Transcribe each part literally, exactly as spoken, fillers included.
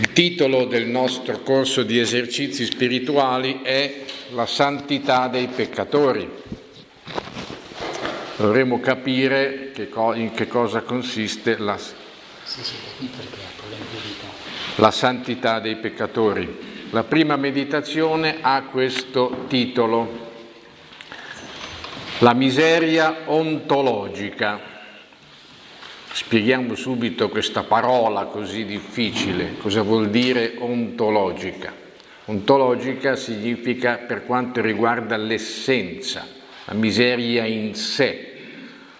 Il titolo del nostro corso di esercizi spirituali è La santità dei peccatori. Dovremo capire che co- in che cosa consiste la, sì, sì, la santità dei peccatori. La prima meditazione ha questo titolo, La miseria ontologica. Spieghiamo subito questa parola così difficile, cosa vuol dire ontologica. Ontologica significa per quanto riguarda l'essenza, la miseria in sé,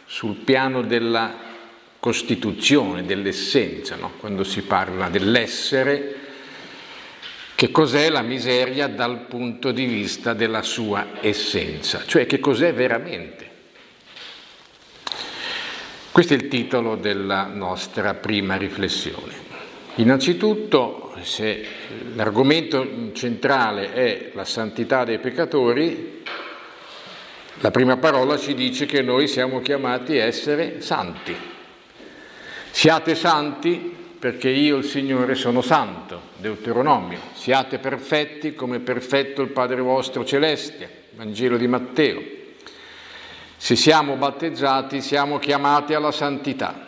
sul piano della costituzione, dell'essenza, no? Quando si parla dell'essere, che cos'è la miseria dal punto di vista della sua essenza, cioè che cos'è veramente. Questo è il titolo della nostra prima riflessione. Innanzitutto, se l'argomento centrale è la santità dei peccatori, la prima parola ci dice che noi siamo chiamati a essere santi. Siate santi perché io, il Signore, sono santo, Deuteronomio. Siate perfetti come perfetto il Padre vostro celeste, Vangelo di Matteo. Se siamo battezzati siamo chiamati alla santità.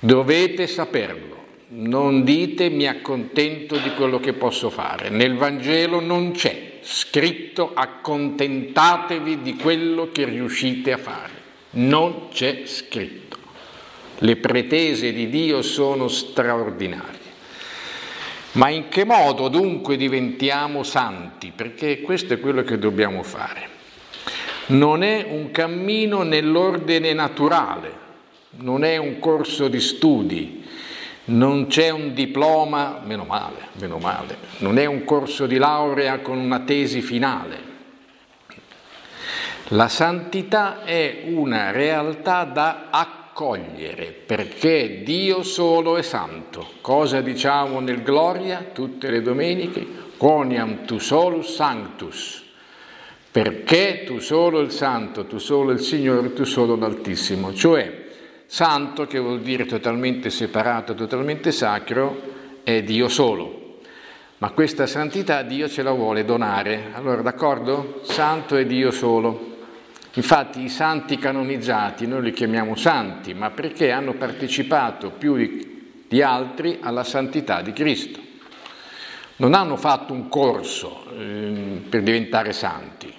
Dovete saperlo, non dite mi accontento di quello che posso fare. Nel Vangelo non c'è scritto accontentatevi di quello che riuscite a fare. Non c'è scritto. Le pretese di Dio sono straordinarie. Ma in che modo dunque diventiamo santi? Perché questo è quello che dobbiamo fare. Non è un cammino nell'ordine naturale, non è un corso di studi, non c'è un diploma, meno male, meno male, non è un corso di laurea con una tesi finale. La santità è una realtà da accogliere, perché Dio solo è santo. Cosa diciamo nel Gloria tutte le domeniche? Quoniam tu solus sanctus. Perché tu solo il Santo, tu solo il Signore, tu solo l'Altissimo. Cioè, santo, che vuol dire totalmente separato, totalmente sacro, è Dio solo. Ma questa santità Dio ce la vuole donare. Allora, d'accordo? Santo è Dio solo. Infatti i santi canonizzati noi li chiamiamo santi, ma perché hanno partecipato più di altri alla santità di Cristo. Non hanno fatto un corso eh, per diventare santi.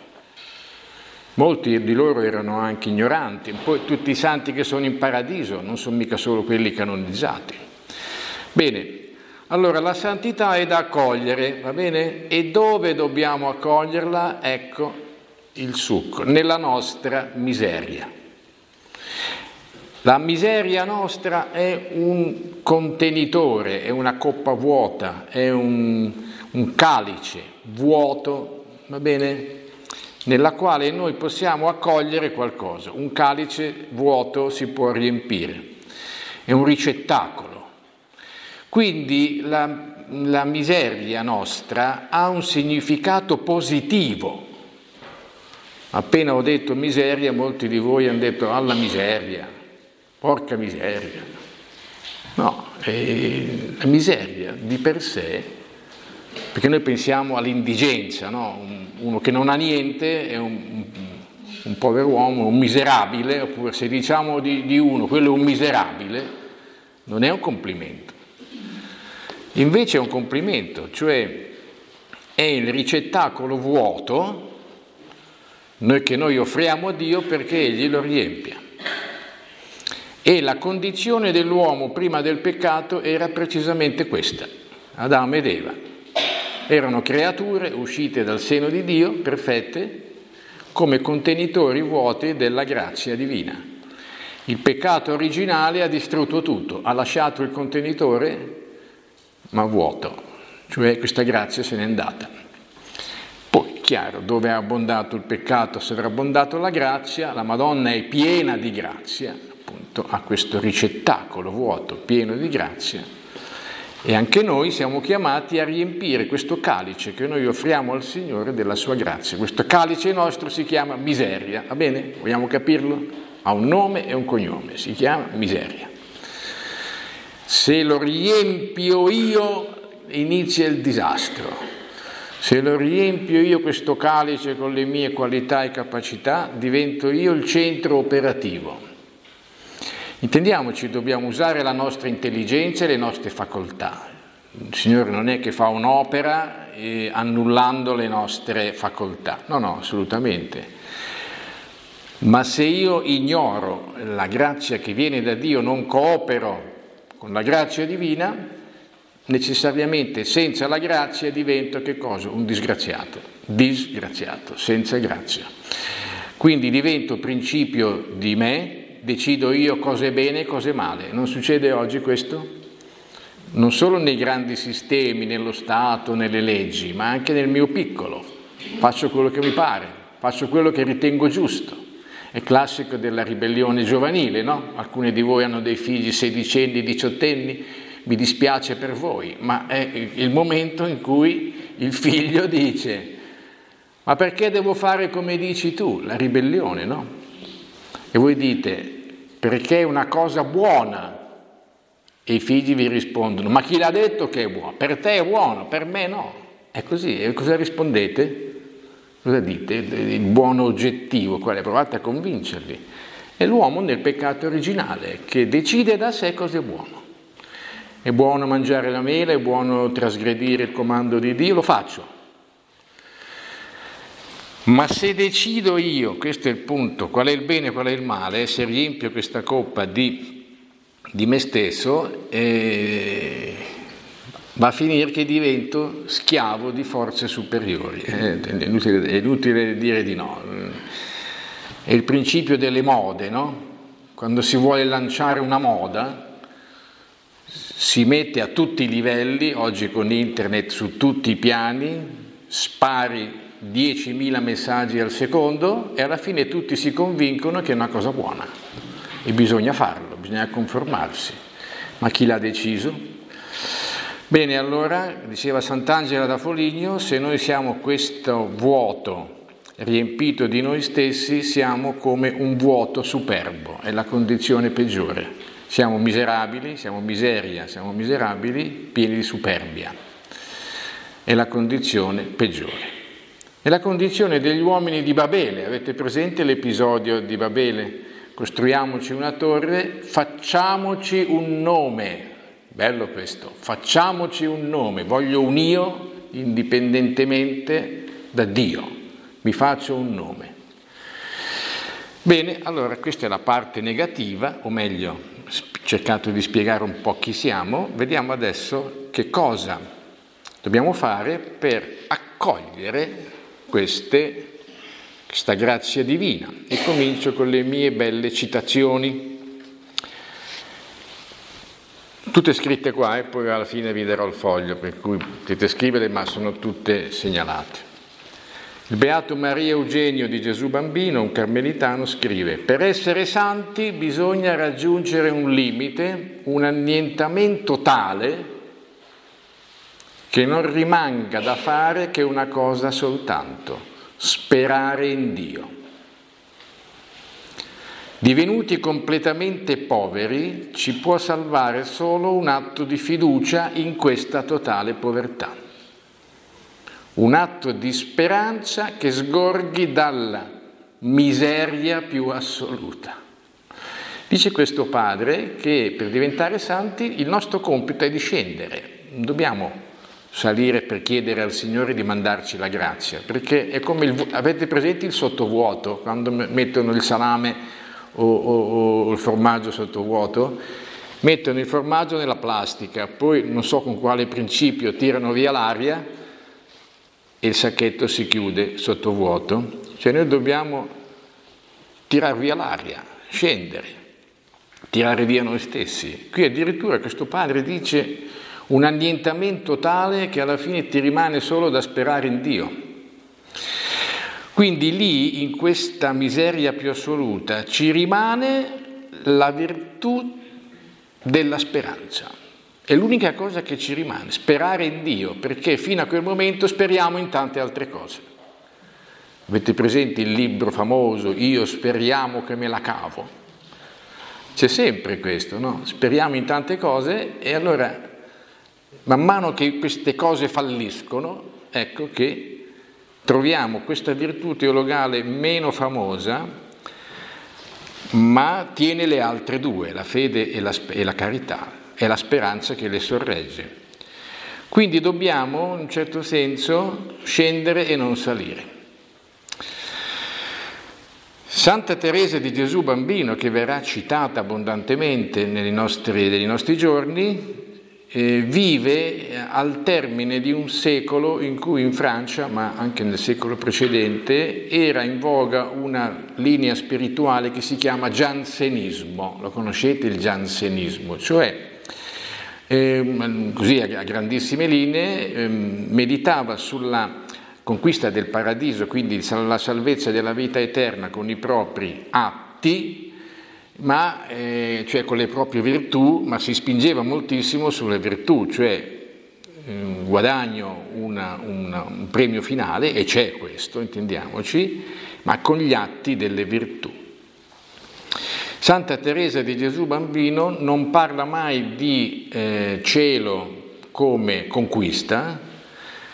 Molti di loro erano anche ignoranti, poi tutti i santi che sono in paradiso, non sono mica solo quelli canonizzati. Bene, allora la santità è da accogliere, va bene? E dove dobbiamo accoglierla? Ecco il succo, nella nostra miseria. La miseria nostra è un contenitore, è una coppa vuota, è un, un calice vuoto, va bene? Nella quale noi possiamo accogliere qualcosa. Un calice vuoto si può riempire, è un ricettacolo. Quindi la, la miseria nostra ha un significato positivo. Appena ho detto miseria, molti di voi hanno detto alla miseria, porca miseria. No, eh, la miseria di per sé, perché noi pensiamo all'indigenza, no? Uno che non ha niente è un, un povero uomo, un miserabile, oppure se diciamo di, di uno, quello è un miserabile, non è un complimento. Invece è un complimento, cioè è il ricettacolo vuoto noi, che noi offriamo a Dio perché Egli lo riempia. E la condizione dell'uomo prima del peccato era precisamente questa, Adamo ed Eva. Erano creature uscite dal seno di Dio, perfette, come contenitori vuoti della grazia divina. Il peccato originale ha distrutto tutto, ha lasciato il contenitore ma vuoto, cioè questa grazia se n'è andata. Poi, chiaro, dove è abbondato il peccato, sovrabbondato la grazia, la Madonna è piena di grazia, appunto, ha questo ricettacolo vuoto, pieno di grazia, E anche noi siamo chiamati a riempire questo calice che noi offriamo al Signore della sua grazia. Questo calice nostro si chiama miseria, va bene? Vogliamo capirlo? Ha un nome e un cognome, si chiama miseria. Se lo riempio io, inizia il disastro. Se lo riempio io questo calice con le mie qualità e capacità, divento io il centro operativo. Intendiamoci, dobbiamo usare la nostra intelligenza e le nostre facoltà. Il Signore non è che fa un'opera eh, annullando le nostre facoltà, no, no, assolutamente. Ma se io ignoro la grazia che viene da Dio, non coopero con la grazia divina, necessariamente senza la grazia divento che cosa? Un disgraziato, disgraziato, senza grazia. Quindi divento principio di me, decido io cosa è bene e cosa è male. Non succede oggi questo? Non solo nei grandi sistemi, nello Stato, nelle leggi, ma anche nel mio piccolo. Faccio quello che mi pare, faccio quello che ritengo giusto. È classico della ribellione giovanile, no? Alcuni di voi hanno dei figli sedicenni, diciottenni. Mi dispiace per voi, ma è il momento in cui il figlio dice: ma perché devo fare come dici tu? La ribellione, no? E voi dite: perché è una cosa buona. E i figli vi rispondono: ma chi l'ha detto che è buono? Per te è buono, per me no. È così. E cosa rispondete? Cosa dite? Il buono oggettivo, quale? Provate a convincerli. È l'uomo nel peccato originale che decide da sé cosa è buono. È buono mangiare la mela, è buono trasgredire il comando di Dio, lo faccio. Ma se decido io, questo è il punto, qual è il bene e qual è il male, se riempio questa coppa di, di me stesso, eh, va a finire che divento schiavo di forze superiori. Eh, è, inutile, è inutile dire di no. È il principio delle mode, no? Quando si vuole lanciare una moda, si mette a tutti i livelli, oggi con internet su tutti i piani, spari diecimila messaggi al secondo e alla fine tutti si convincono che è una cosa buona e bisogna farlo, bisogna conformarsi. Ma chi l'ha deciso? Bene, allora, diceva Sant'Angela da Foligno, se noi siamo questo vuoto riempito di noi stessi, siamo come un vuoto superbo, è la condizione peggiore. Siamo miserabili, siamo miseria, siamo miserabili, pieni di superbia. È la condizione peggiore. È la condizione degli uomini di Babele. Avete presente l'episodio di Babele? Costruiamoci una torre, facciamoci un nome. Bello questo, facciamoci un nome. Voglio un io indipendentemente da Dio. Mi faccio un nome. Bene, allora questa è la parte negativa, o meglio, cercato di spiegare un po' chi siamo. Vediamo adesso che cosa dobbiamo fare per accogliere queste, questa grazia divina, e comincio con le mie belle citazioni, tutte scritte qua e poi alla fine vi darò il foglio per cui potete scrivere, ma sono tutte segnalate. Il Beato Maria Eugenio di Gesù Bambino, un carmelitano, scrive: per essere santi bisogna raggiungere un limite, un annientamento tale che non rimanga da fare che una cosa soltanto, sperare in Dio. Divenuti completamente poveri, ci può salvare solo un atto di fiducia in questa totale povertà. Un atto di speranza che sgorghi dalla miseria più assoluta. Dice questo padre che per diventare santi il nostro compito è di scendere. Non dobbiamo salire per chiedere al Signore di mandarci la grazia, perché è come il, avete presente il sottovuoto, quando mettono il salame o, o, o il formaggio sottovuoto? Mettono il formaggio nella plastica, poi non so con quale principio tirano via l'aria e il sacchetto si chiude sottovuoto. Cioè noi dobbiamo tirar via l'aria, scendere, tirare via noi stessi. Qui addirittura questo padre dice un annientamento tale che alla fine ti rimane solo da sperare in Dio. Quindi lì, in questa miseria più assoluta, ci rimane la virtù della speranza. è l'unica cosa che ci rimane, sperare in Dio, perché fino a quel momento speriamo in tante altre cose. Avete presente il libro famoso Io speriamo che me la cavo? C'è sempre questo, no? Speriamo in tante cose e allora man mano che queste cose falliscono, ecco che troviamo questa virtù teologale meno famosa, ma tiene le altre due, la fede e la, e la carità, è la speranza che le sorregge. Quindi dobbiamo, in un certo senso, scendere e non salire. Santa Teresa di Gesù Bambino, che verrà citata abbondantemente nei nostri, nei nostri giorni, eh, vive al termine di un secolo in cui in Francia, ma anche nel secolo precedente, era in voga una linea spirituale che si chiama giansenismo. Lo conoscete il giansenismo? Cioè, eh, così a grandissime linee, eh, meditava sulla conquista del paradiso, quindi la salvezza della vita eterna con i propri atti, ma, eh, cioè con le proprie virtù, ma si spingeva moltissimo sulle virtù, cioè eh, guadagno una, una, un premio finale, e c'è questo, intendiamoci, ma con gli atti delle virtù. Santa Teresa di Gesù Bambino non parla mai di eh, cielo come conquista,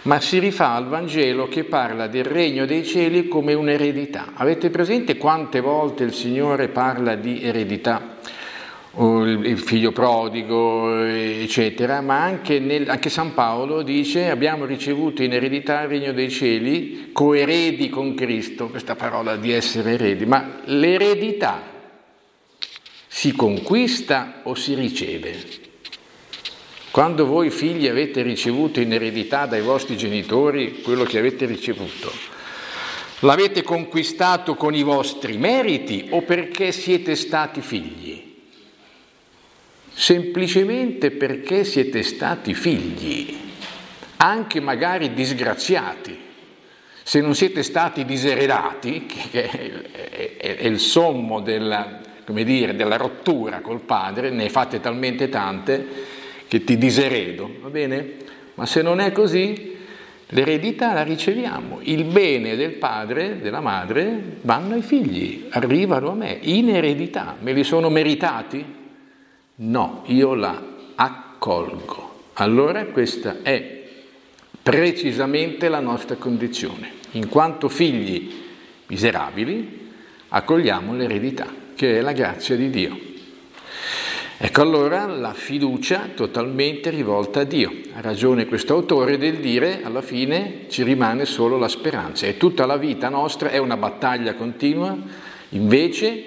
ma si rifà al Vangelo che parla del regno dei cieli come un'eredità. Avete presente quante volte il Signore parla di eredità? Il figlio prodigo, eccetera, ma anche, nel, anche San Paolo dice abbiamo ricevuto in eredità il regno dei cieli, coeredi con Cristo, questa parola di essere eredi, ma l'eredità si conquista o si riceve? Quando voi figli avete ricevuto in eredità dai vostri genitori quello che avete ricevuto, l'avete conquistato con i vostri meriti o perché siete stati figli? Semplicemente perché siete stati figli, anche magari disgraziati. Se non siete stati diseredati, che è il sommo della, come dire, della rottura col padre, ne fate talmente tante che ti diseredo, va bene? Ma se non è così, l'eredità la riceviamo, il bene del padre, della madre, vanno ai figli, arrivano a me, in eredità. Me li sono meritati? No, io la accolgo. Allora questa è precisamente la nostra condizione. In quanto figli miserabili, accogliamo l'eredità, che è la grazia di Dio. Ecco allora la fiducia totalmente rivolta a Dio. Ha ragione questo autore del dire, alla fine ci rimane solo la speranza e tutta la vita nostra è una battaglia continua, invece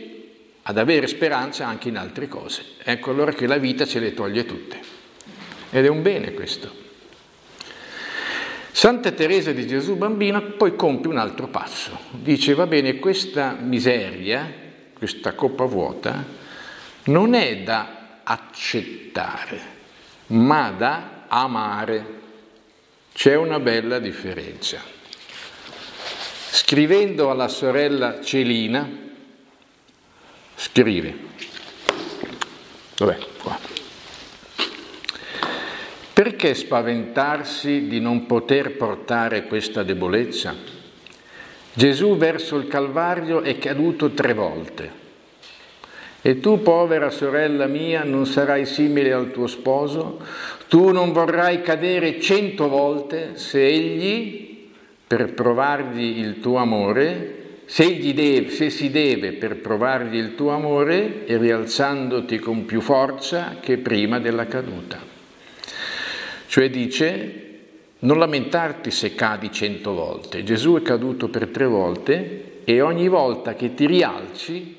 ad avere speranza anche in altre cose. Ecco allora che la vita ce le toglie tutte. Ed è un bene questo. Santa Teresa di Gesù Bambino poi compie un altro passo. Dice, va bene, questa miseria, questa coppa vuota, non è da accettare, ma da amare. C'è una bella differenza. Scrivendo alla sorella Celina, scrive, vabbè, qua. Perché spaventarsi di non poter portare questa debolezza? Gesù verso il Calvario è caduto tre volte. E tu, povera sorella mia, non sarai simile al tuo sposo? Tu non vorrai cadere cento volte se egli, per provargli il tuo amore, se, egli deve, se si deve per provargli il tuo amore e rialzandoti con più forza che prima della caduta. Cioè dice, non lamentarti se cadi cento volte. Gesù è caduto per tre volte e ogni volta che ti rialzi,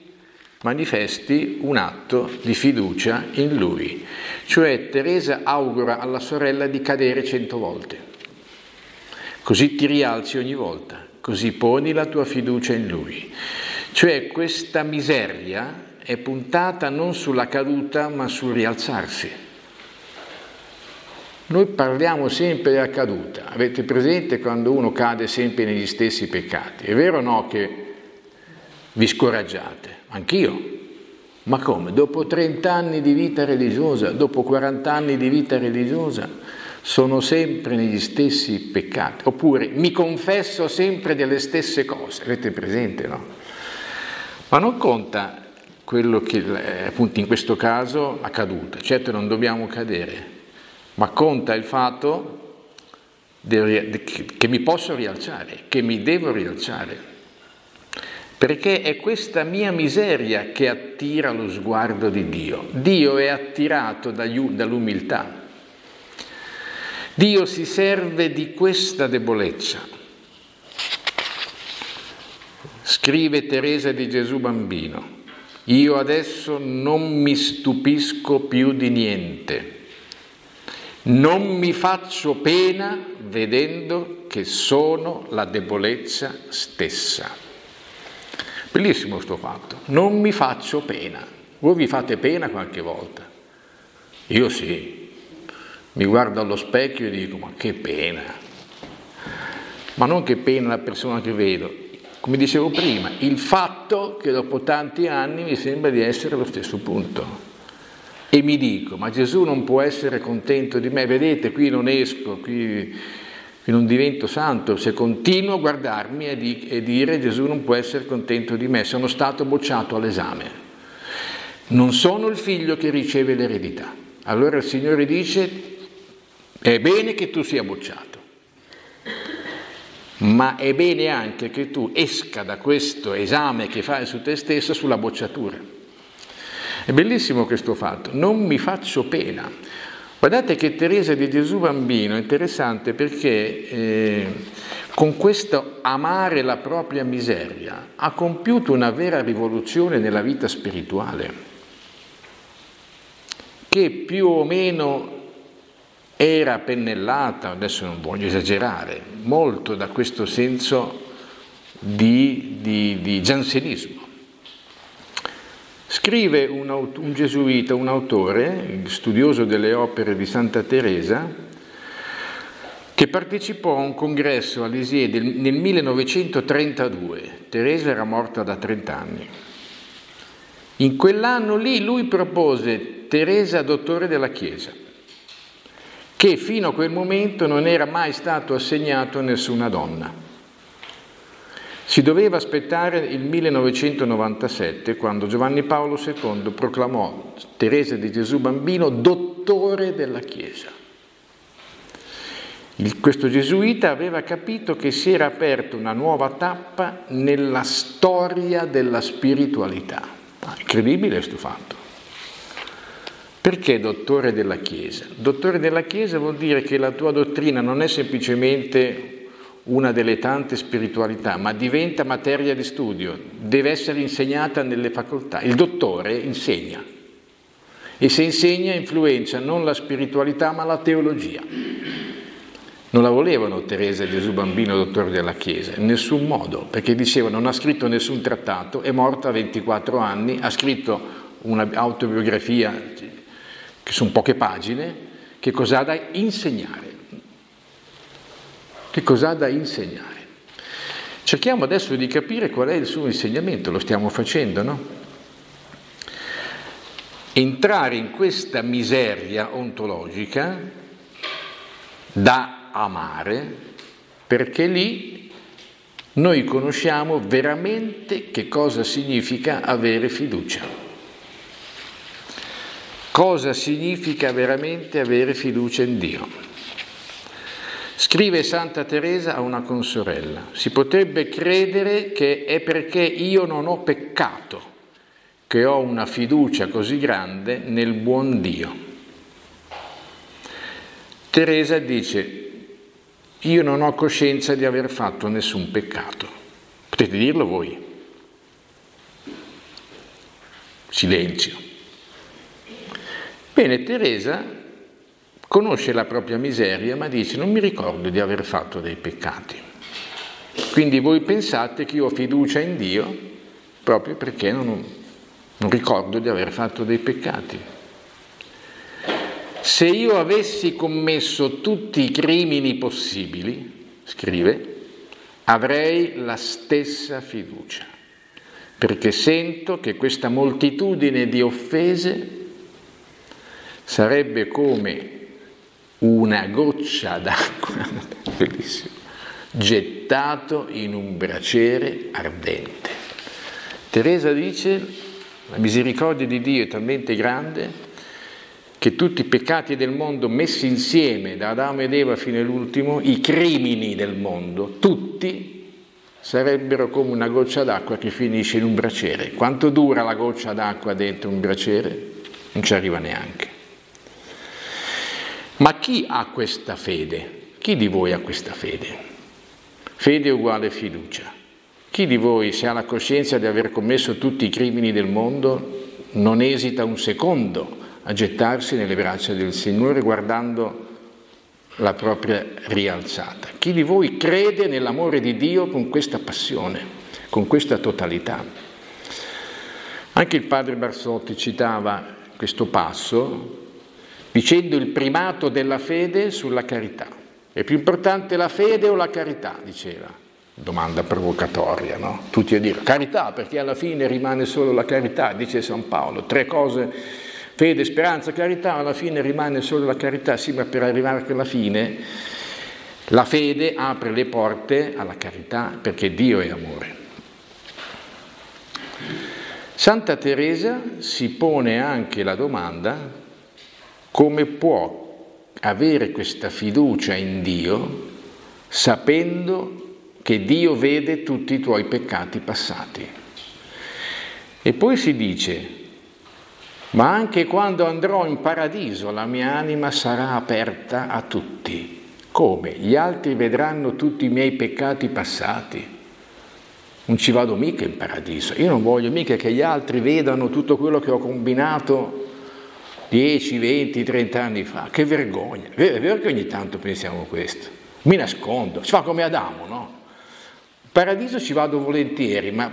manifesti un atto di fiducia in Lui. Cioè Teresa augura alla sorella di cadere cento volte, così ti rialzi ogni volta, così poni la tua fiducia in Lui. Cioè questa miseria è puntata non sulla caduta ma sul rialzarsi. Noi parliamo sempre della caduta, avete presente quando uno cade sempre negli stessi peccati, è vero o no che vi scoraggiate? Anch'io Ma come? Dopo trent'anni di vita religiosa, dopo quarant'anni di vita religiosa, sono sempre negli stessi peccati. Oppure mi confesso sempre delle stesse cose. Avete presente, no? Ma non conta quello che appunto in questo caso è accaduto. Certo non dobbiamo cadere, ma conta il fatto che mi posso rialzare, che mi devo rialzare. Perché è questa mia miseria che attira lo sguardo di Dio. Dio è attirato dall'umiltà. Dio si serve di questa debolezza. Scrive Teresa di Gesù Bambino: io adesso non mi stupisco più di niente, non mi faccio pena vedendo che sono la debolezza stessa. Bellissimo questo fatto, non mi faccio pena. Voi vi fate pena qualche volta? Io sì, mi guardo allo specchio e dico: ma che pena! Ma non che pena la persona che vedo, come dicevo prima, il fatto che dopo tanti anni mi sembra di essere allo stesso punto. E mi dico: ma Gesù non può essere contento di me, vedete, qui non esco, qui... Qui non divento santo, se continuo a guardarmi e, di, e dire Gesù non può essere contento di me, sono stato bocciato all'esame. Non sono il figlio che riceve l'eredità. Allora il Signore dice: è bene che tu sia bocciato, ma è bene anche che tu esca da questo esame che fai su te stesso sulla bocciatura. È bellissimo questo fatto, non mi faccio pena. Guardate che Teresa di Gesù Bambino è interessante perché eh, con questo amare la propria miseria ha compiuto una vera rivoluzione nella vita spirituale, che più o meno era pennellata, adesso non voglio esagerare, molto da questo senso di, di, di giansenismo. Scrive un, un gesuita, un autore, studioso delle opere di Santa Teresa, che partecipò a un congresso a Lisieux nel millenovecentotrentadue. Teresa era morta da trent'anni. In quell'anno lì lui propose Teresa dottore della Chiesa, che fino a quel momento non era mai stato assegnato a nessuna donna. Si doveva aspettare il millenovecentonovantasette, quando Giovanni Paolo secondo proclamò Teresa di Gesù Bambino dottore della Chiesa. Il, questo gesuita aveva capito che si era aperta una nuova tappa nella storia della spiritualità. Ah, incredibile questo fatto. Perché dottore della Chiesa? Dottore della Chiesa vuol dire che la tua dottrina non è semplicemente una delle tante spiritualità, ma diventa materia di studio, deve essere insegnata nelle facoltà. Il dottore insegna, e se insegna influenza non la spiritualità ma la teologia. Non la volevano Teresa di Gesù Bambino dottore della Chiesa, in nessun modo, perché dicevano: non ha scritto nessun trattato, è morta a ventiquattro anni, ha scritto un'autobiografia che sono poche pagine, che cos'ha da insegnare? Che cos'ha da insegnare? Cerchiamo adesso di capire qual è il suo insegnamento, lo stiamo facendo, no? Entrare in questa miseria ontologica da amare, perché lì noi conosciamo veramente che cosa significa avere fiducia. Cosa significa veramente avere fiducia in Dio? Scrive Santa Teresa a una consorella: si potrebbe credere che è perché io non ho peccato che ho una fiducia così grande nel buon Dio. Teresa dice: io non ho coscienza di aver fatto nessun peccato. Potete dirlo voi? Silenzio. Bene, Teresa conosce la propria miseria, ma dice: non mi ricordo di aver fatto dei peccati. Quindi voi pensate che io ho fiducia in Dio proprio perché non, non ricordo di aver fatto dei peccati. Se io avessi commesso tutti i crimini possibili, scrive, avrei la stessa fiducia. perché sento che questa moltitudine di offese sarebbe come una goccia d'acqua, bellissimo, gettato in un braciere ardente. Teresa dice: la misericordia di Dio è talmente grande che tutti i peccati del mondo messi insieme, da Adamo ed Eva fino all'ultimo, i crimini del mondo, tutti sarebbero come una goccia d'acqua che finisce in un braciere. Quanto dura la goccia d'acqua dentro un braciere? Non ci arriva neanche. Ma chi ha questa fede? Chi di voi ha questa fede? Fede uguale fiducia. Chi di voi, se ha la coscienza di aver commesso tutti i crimini del mondo, non esita un secondo a gettarsi nelle braccia del Signore guardando la propria rialzata? Chi di voi crede nell'amore di Dio con questa passione, con questa totalità? Anche il padre Barsotti citava questo passo dicendo: il primato della fede sulla carità. È più importante la fede o la carità? Diceva. Domanda provocatoria, no? Tutti a dire carità, perché alla fine rimane solo la carità, dice San Paolo. Tre cose... Fede, speranza, carità, alla fine rimane solo la carità. Sì, ma per arrivare alla fine la fede apre le porte alla carità, perché Dio è amore. Santa Teresa si pone anche la domanda: come può avere questa fiducia in Dio sapendo che Dio vede tutti i tuoi peccati passati? E poi si dice: ma anche quando andrò in paradiso la mia anima sarà aperta a tutti. Come? Gli altri vedranno tutti i miei peccati passati. Non ci vado mica in paradiso. Io non voglio mica che gli altri vedano tutto quello che ho combinato dieci, venti, trenta anni fa. Che vergogna. È vero che ogni tanto pensiamo questo. Mi nascondo. Si fa come Adamo, no? In paradiso ci vado volentieri, ma...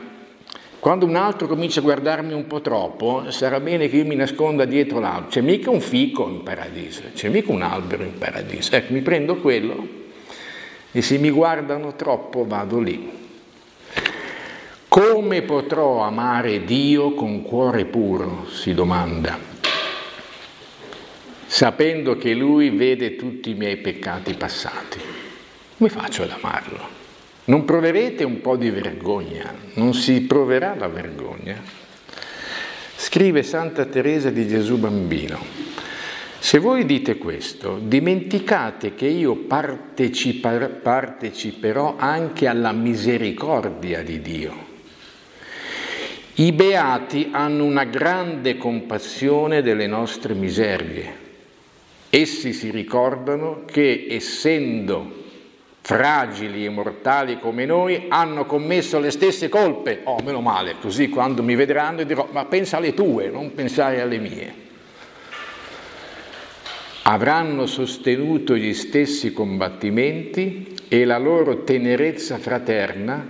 quando un altro comincia a guardarmi un po' troppo, sarà bene che io mi nasconda dietro l'albero. C'è mica un fico in paradiso, c'è mica un albero in paradiso. Ecco, mi prendo quello e se mi guardano troppo vado lì. Come potrò amare Dio con cuore puro, si domanda, sapendo che Lui vede tutti i miei peccati passati? Come faccio ad amarlo? Non proverete un po' di vergogna? Non si proverà la vergogna? Scrive Santa Teresa di Gesù Bambino: se voi dite questo, dimenticate che io partecipa- parteciperò anche alla misericordia di Dio. I beati hanno una grande compassione delle nostre miserie. Essi si ricordano che, essendo fragili e mortali come noi, hanno commesso le stesse colpe. Oh, meno male, così quando mi vedranno dirò: ma pensa alle tue, non pensare alle mie. Avranno sostenuto gli stessi combattimenti e la loro tenerezza fraterna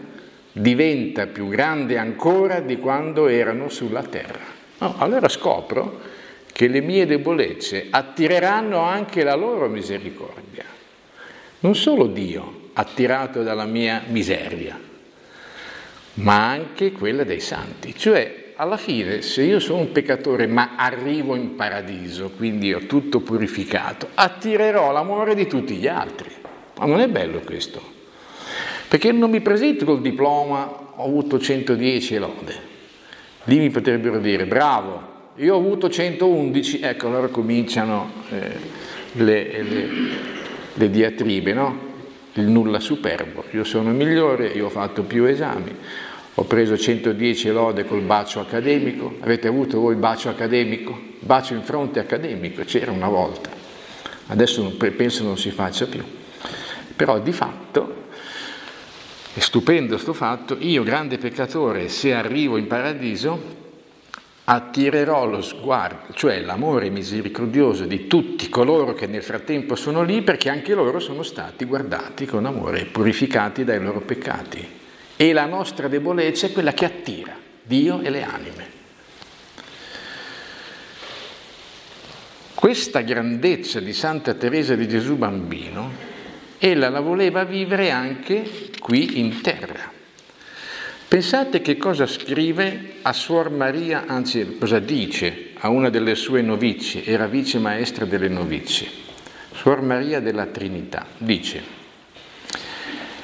diventa più grande ancora di quando erano sulla terra. Oh, allora scopro che le mie debolezze attireranno anche la loro misericordia. Non solo Dio, attirato dalla mia miseria, ma anche quella dei santi. Cioè, alla fine, se io sono un peccatore ma arrivo in paradiso, quindi ho tutto purificato, attirerò l'amore di tutti gli altri. Ma non è bello questo? Perché non mi presento col diploma, ho avuto centodieci e lode. Lì mi potrebbero dire: bravo, io ho avuto centoundici, ecco, allora cominciano eh, le... le le diatribe, no? Il nulla superbo. Io sono migliore, io ho fatto più esami, ho preso centodieci lode col bacio accademico. Avete avuto voi bacio accademico? Bacio in fronte accademico, c'era una volta. Adesso penso non si faccia più. Però di fatto, è stupendo sto fatto, io grande peccatore, se arrivo in paradiso, attirerò lo sguardo, cioè l'amore misericordioso di tutti coloro che nel frattempo sono lì, perché anche loro sono stati guardati con amore, purificati dai loro peccati. E la nostra debolezza è quella che attira Dio e le anime. Questa grandezza di Santa Teresa di Gesù Bambino, ella la voleva vivere anche qui in terra. Pensate che cosa scrive a Suor Maria, anzi cosa dice a una delle sue novizie, era vice maestra delle novizie, Suor Maria della Trinità, dice: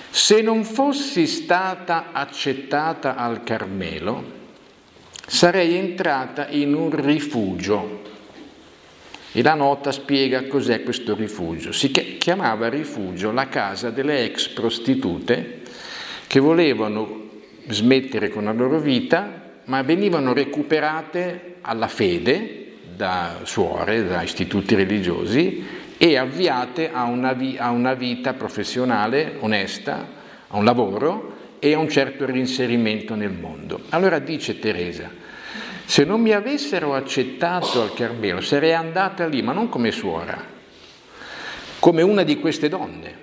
se non fossi stata accettata al Carmelo, sarei entrata in un rifugio. E la nota spiega cos'è questo rifugio. Si chiamava rifugio la casa delle ex prostitute che volevano smettere con la loro vita, ma venivano recuperate alla fede da suore, da istituti religiosi, e avviate a una, vi- a una vita professionale onesta, a un lavoro e a un certo reinserimento nel mondo. Allora dice Teresa: se non mi avessero accettato al Carmelo, sarei andata lì, ma non come suora, come una di queste donne,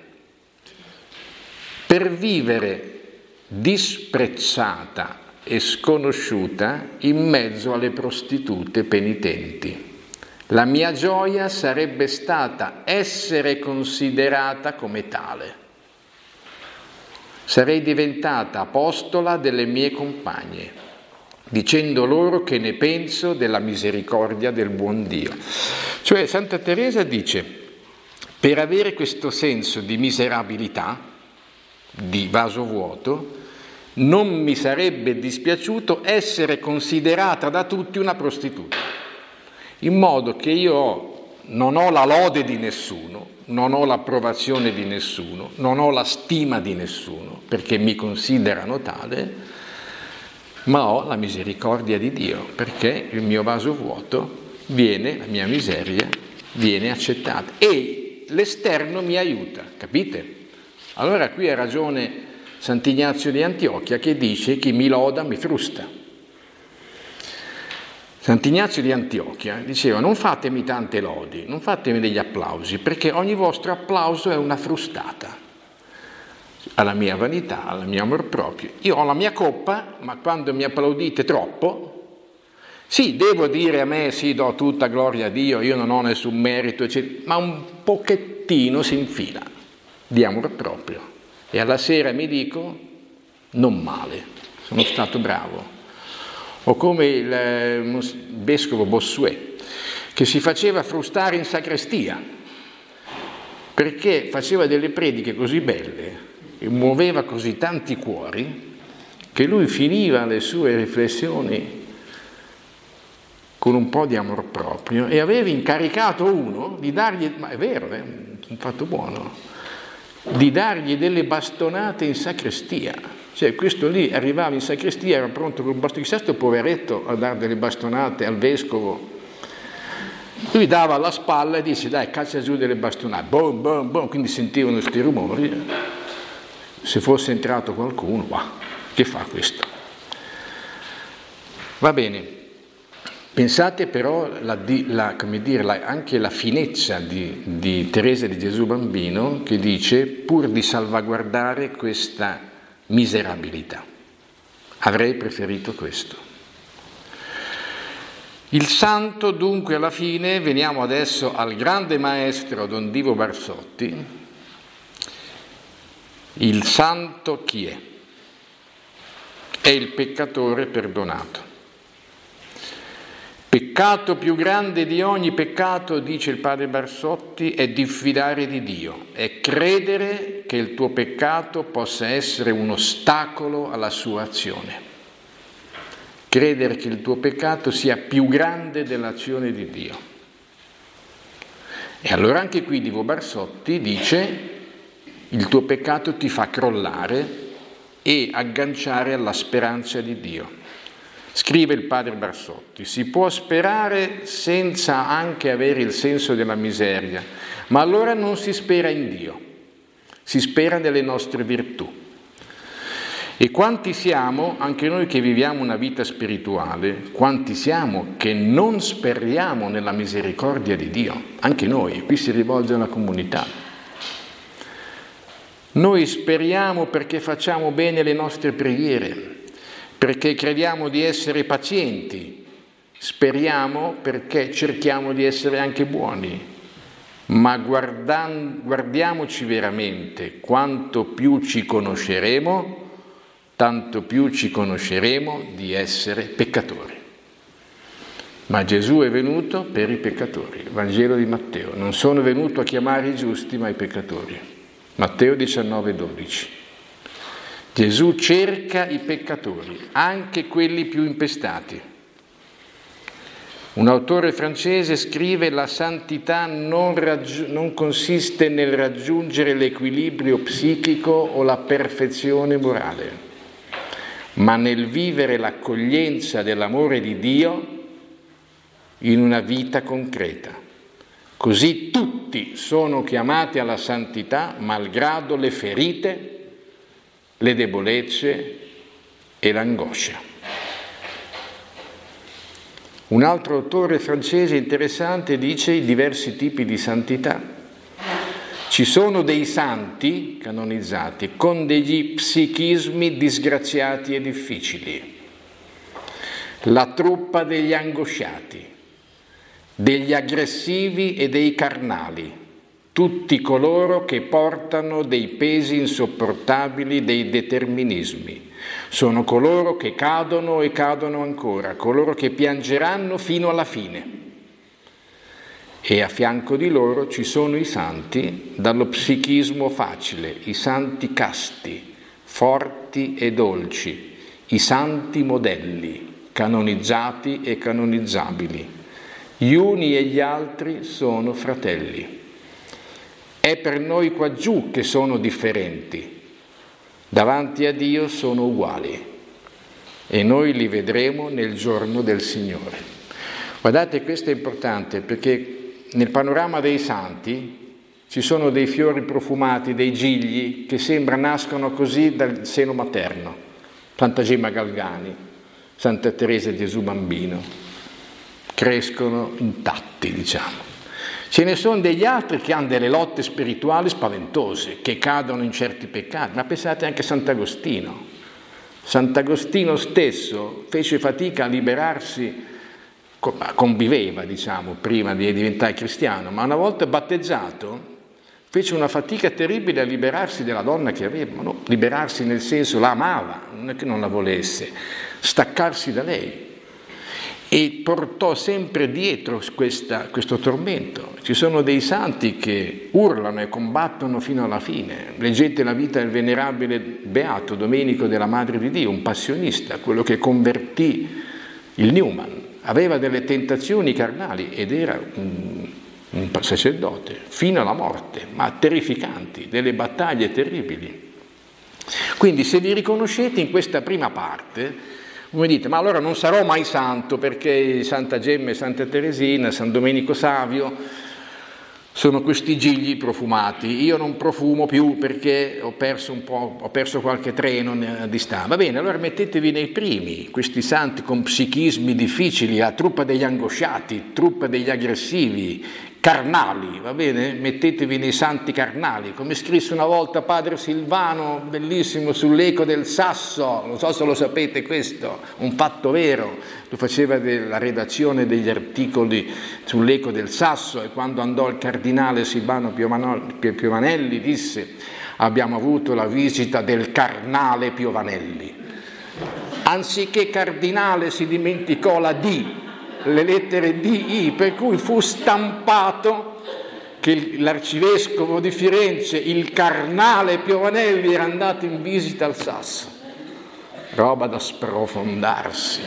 per vivere disprezzata e sconosciuta in mezzo alle prostitute penitenti. La mia gioia sarebbe stata essere considerata come tale. Sarei diventata apostola delle mie compagne, dicendo loro che ne penso della misericordia del buon Dio. Cioè Santa Teresa dice, per avere questo senso di miserabilità, di vaso vuoto, non mi sarebbe dispiaciuto essere considerata da tutti una prostituta, in modo che io non ho la lode di nessuno, non ho l'approvazione di nessuno, non ho la stima di nessuno, perché mi considerano tale, ma ho la misericordia di Dio, perché il mio vaso vuoto viene, la mia miseria viene accettata e l'esterno mi aiuta, capite? Allora qui ha ragione Sant'Ignazio di Antiochia che dice: chi mi loda mi frusta. Sant'Ignazio di Antiochia diceva: non fatemi tante lodi, non fatemi degli applausi, perché ogni vostro applauso è una frustata alla mia vanità, al mio amor proprio. Io ho la mia coppa, ma quando mi applaudite troppo, sì, devo dire a me, sì, do tutta gloria a Dio, io non ho nessun merito, eccetera, ma un pochettino si infila di amor proprio. E alla sera mi dico, non male, sono stato bravo. O come il vescovo Bossuet, che si faceva frustare in sacrestia, perché faceva delle prediche così belle, e muoveva così tanti cuori, che lui finiva le sue riflessioni con un po' di amor proprio e aveva incaricato uno di dargli, ma è vero, è un fatto buono, di dargli delle bastonate in sacrestia. Cioè questo lì arrivava in sacrestia, era pronto con un bastone, chissà sto poveretto a dare delle bastonate al vescovo. Lui dava alla spalla e dice: dai, caccia giù delle bastonate, boom, boom, boom, quindi sentivano questi rumori. Se fosse entrato qualcuno, wow, che fa questo? Va bene, pensate però la, la, come dire, la, anche la finezza di, di Teresa di Gesù Bambino, che dice: pur di salvaguardare questa miserabilità, avrei preferito questo. Il santo dunque alla fine, veniamo adesso al grande maestro Don Divo Barsotti. Il santo chi è? È il peccatore perdonato. Peccato più grande di ogni peccato, dice il padre Barsotti, è diffidare di Dio, è credere che il tuo peccato possa essere un ostacolo alla sua azione. Credere che il tuo peccato sia più grande dell'azione di Dio. E allora anche qui Divo Barsotti dice: il tuo peccato ti fa crollare e agganciare alla speranza di Dio. Scrive il padre Barsotti: si può sperare senza anche avere il senso della miseria, ma allora non si spera in Dio, si spera nelle nostre virtù. E quanti siamo, anche noi che viviamo una vita spirituale, quanti siamo che non speriamo nella misericordia di Dio? Anche noi, qui si rivolge alla comunità. Noi speriamo perché facciamo bene le nostre preghiere, perché crediamo di essere pazienti, speriamo perché cerchiamo di essere anche buoni, ma guardan- guardiamoci veramente, quanto più ci conosceremo, tanto più ci conosceremo di essere peccatori. Ma Gesù è venuto per i peccatori. Vangelo di Matteo. Non sono venuto a chiamare i giusti, ma i peccatori. Matteo diciannove dodici. Gesù cerca i peccatori, anche quelli più impestati. Un autore francese scrive: la santità non, non consiste nel raggiungere l'equilibrio psichico o la perfezione morale, ma nel vivere l'accoglienza dell'amore di Dio in una vita concreta. Così tutti sono chiamati alla santità, malgrado le ferite, le debolezze e l'angoscia. Un altro autore francese interessante dice i diversi tipi di santità. Ci sono dei santi canonizzati con degli psichismi disgraziati e difficili, la truppa degli angosciati, degli aggressivi e dei carnali, tutti coloro che portano dei pesi insopportabili, dei determinismi. Sono coloro che cadono e cadono ancora, coloro che piangeranno fino alla fine. E a fianco di loro ci sono i santi dallo psichismo facile, i santi casti, forti e dolci, i santi modelli, canonizzati e canonizzabili. Gli uni e gli altri sono fratelli. È per noi qua giù che sono differenti. Davanti a Dio sono uguali e noi li vedremo nel giorno del Signore. Guardate, questo è importante perché nel panorama dei santi ci sono dei fiori profumati, dei gigli che sembra nascono così dal seno materno. Santa Gemma Galgani, Santa Teresa di Gesù Bambino. Crescono intatti, diciamo. Ce ne sono degli altri che hanno delle lotte spirituali spaventose, che cadono in certi peccati, ma pensate anche a Sant'Agostino. Sant'Agostino stesso fece fatica a liberarsi, conviveva, diciamo, prima di diventare cristiano, ma una volta battezzato fece una fatica terribile a liberarsi della donna che aveva, no? Liberarsi nel senso la amava, non è che non la volesse, staccarsi da lei. E portò sempre dietro questa, questo tormento. Ci sono dei santi che urlano e combattono fino alla fine. Leggete la vita del venerabile Beato Domenico della Madre di Dio, un passionista, quello che convertì il Newman. Aveva delle tentazioni carnali ed era un, un sacerdote, fino alla morte, ma terrificanti, delle battaglie terribili. Quindi se vi riconoscete in questa prima parte, voi dite, ma allora non sarò mai santo perché Santa Gemma e Santa Teresina, San Domenico Savio, sono questi gigli profumati. Io non profumo più perché ho perso, un po', ho perso qualche treno di stampa. Va bene, allora mettetevi nei primi, questi santi con psichismi difficili, la truppa degli angosciati, truppa degli aggressivi, carnali, va bene? Mettetevi nei santi carnali, come scrisse una volta padre Silvano, bellissimo, sull'eco del sasso, non so se lo sapete questo, un fatto vero, lo faceva della redazione degli articoli sull'eco del sasso e quando andò il cardinale Silvano Piovanelli disse abbiamo avuto la visita del carnale Piovanelli, anziché cardinale si dimenticò la D, le lettere D I, per cui fu stampato che l'arcivescovo di Firenze, il carnale Piovanelli, era andato in visita al Sasso. Roba da sprofondarsi.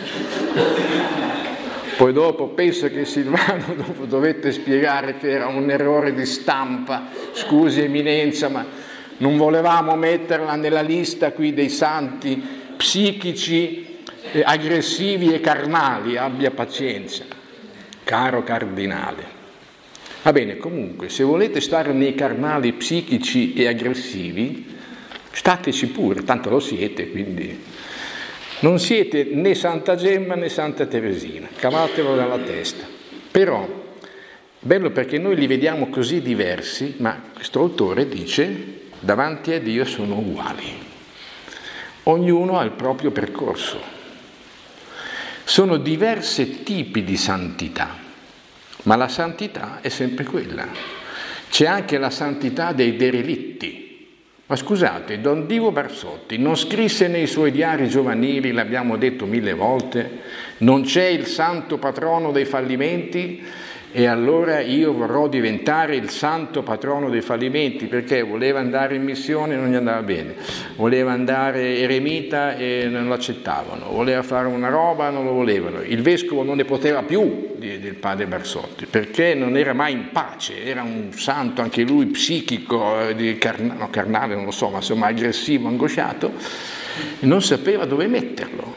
Poi dopo penso che Silvano dopo dovette spiegare che era un errore di stampa, scusi Eminenza, ma non volevamo metterla nella lista qui dei santi psichici aggressivi e carnali, abbia pazienza, caro cardinale. Va bene, comunque, se volete stare nei carnali psichici e aggressivi, stateci pure, tanto lo siete, quindi non siete né Santa Gemma né Santa Teresina, cavatelo dalla testa. Però, bello perché noi li vediamo così diversi, ma questo autore dice, davanti a Dio sono uguali. Ognuno ha il proprio percorso. Sono diversi tipi di santità, ma la santità è sempre quella. C'è anche la santità dei derelitti, Ma scusate, Don Divo Barsotti non scrisse nei suoi diari giovanili, l'abbiamo detto mille volte, non c'è il santo patrono dei fallimenti? E allora io vorrò diventare il santo patrono dei fallimenti, perché voleva andare in missione e non gli andava bene, voleva andare eremita e non lo accettavano, voleva fare una roba e non lo volevano. Il vescovo non ne poteva più del padre Barsotti, perché non era mai in pace, era un santo anche lui psichico, carna- no, carnale non lo so, ma insomma aggressivo, angosciato, e non sapeva dove metterlo,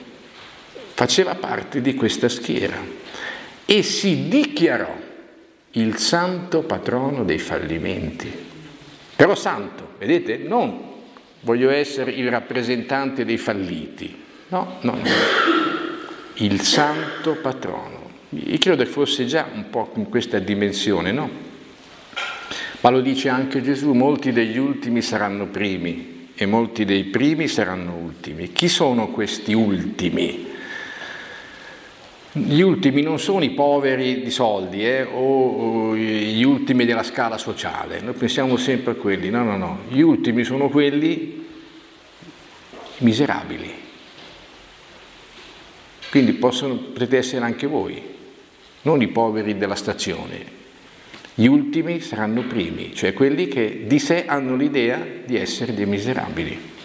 faceva parte di questa schiera e si dichiarò il santo patrono dei fallimenti, però santo, vedete, non voglio essere il rappresentante dei falliti, no, no, no, il santo patrono. Io credo che fosse già un po' in questa dimensione, no? Ma lo dice anche Gesù, molti degli ultimi saranno primi e molti dei primi saranno ultimi. Chi sono questi ultimi? Gli ultimi non sono i poveri di soldi eh, o, o gli ultimi della scala sociale, noi pensiamo sempre a quelli, no, no, no, gli ultimi sono quelli miserabili, quindi possono, potete essere anche voi, non i poveri della stazione, gli ultimi saranno primi, cioè quelli che di sé hanno l'idea di essere dei miserabili.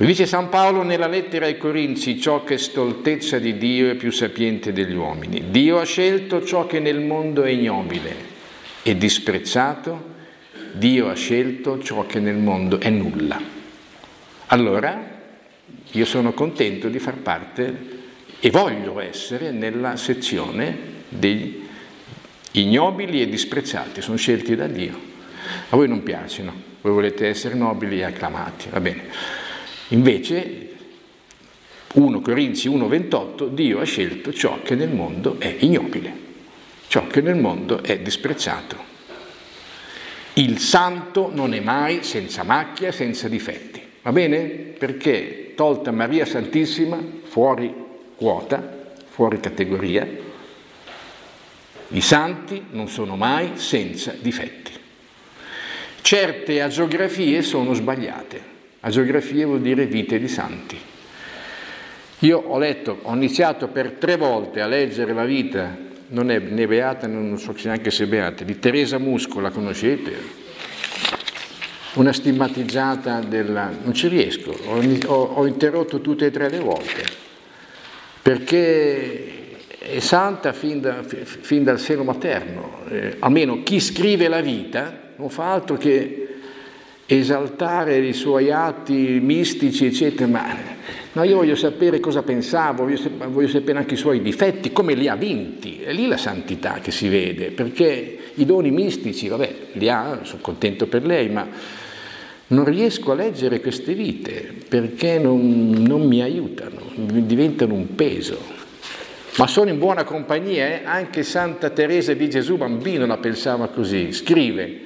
Lo dice San Paolo nella lettera ai Corinzi, ciò che è stoltezza di Dio è più sapiente degli uomini. Dio ha scelto ciò che nel mondo è ignobile e disprezzato, Dio ha scelto ciò che nel mondo è nulla. Allora, io sono contento di far parte e voglio essere nella sezione degli ignobili e disprezzati, sono scelti da Dio. A voi non piacciono, voi volete essere nobili e acclamati, va bene. Invece, primo Corinzi uno ventotto, Dio ha scelto ciò che nel mondo è ignobile, ciò che nel mondo è disprezzato. Il santo non è mai senza macchia, senza difetti, va bene? Perché tolta Maria Santissima, fuori quota, fuori categoria, i santi non sono mai senza difetti. Certe agiografie sono sbagliate. Agiografia vuol dire vite di santi. Io ho letto, ho iniziato per tre volte a leggere la vita, non è né beata, non so neanche se è beata, di Teresa Musco, la conoscete? Una stigmatizzata della... non ci riesco, ho, ho, ho interrotto tutte e tre le volte, perché è santa fin, da, fin dal seno materno, eh, almeno chi scrive la vita non fa altro che esaltare i suoi atti mistici, eccetera, ma no, io voglio sapere cosa pensavo, voglio, voglio sapere anche i suoi difetti, come li ha vinti, è lì la santità che si vede, perché i doni mistici, vabbè, li ha, sono contento per lei, ma non riesco a leggere queste vite, perché non, non mi aiutano, diventano un peso. Ma sono in buona compagnia, eh? Anche Santa Teresa di Gesù Bambino la pensava così, scrive: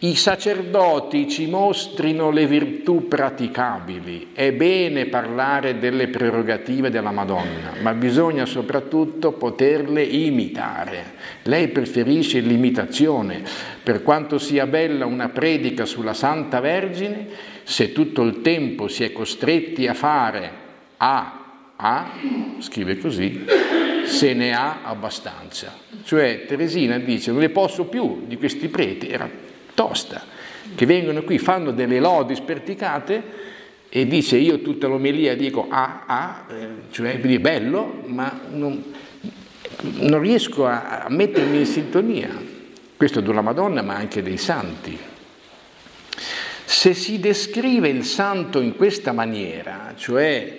i sacerdoti ci mostrino le virtù praticabili, è bene parlare delle prerogative della Madonna, ma bisogna soprattutto poterle imitare. Lei preferisce l'imitazione, per quanto sia bella una predica sulla Santa Vergine, se tutto il tempo si è costretti a fare a, a, scrive così, se ne ha abbastanza. Cioè Teresina dice, non ne posso più di questi preti, era tosta, che vengono qui, fanno delle lodi sperticate e dice io tutta l'omelia dico ah ah, cioè è bello, ma non, non riesco a, a mettermi in sintonia. Questo è della Madonna ma anche dei santi. Se si descrive il santo in questa maniera, cioè